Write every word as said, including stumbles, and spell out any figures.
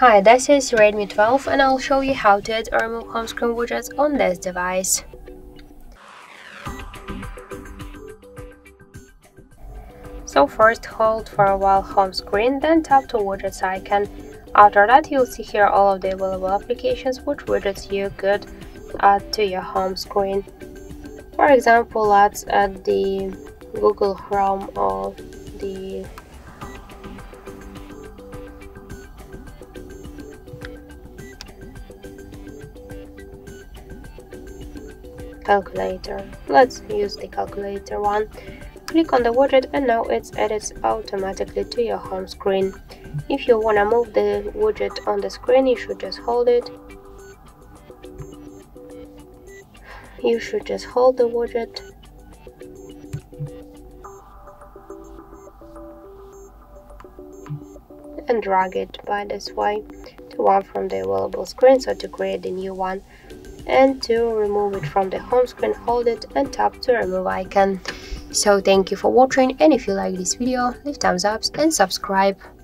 Hi, this is Redmi twelve and I'll show you how to add or remove home screen widgets on this device. So first hold for a while home screen, then tap to widgets icon. After that you'll see here all of the available applications which widgets you could add to your home screen. For example, let's add the Google Chrome or the calculator. Let's use the calculator one. Click on the widget and now it edits automatically to your home screen. If you want to move the widget on the screen, you should just hold it. You should just hold the widget. And drag it by this way to one from the available screen, so to create a new one. And to remove it from the home screen, hold it and tap to remove icon. So thank you for watching, and if you like this video, leave thumbs up and subscribe.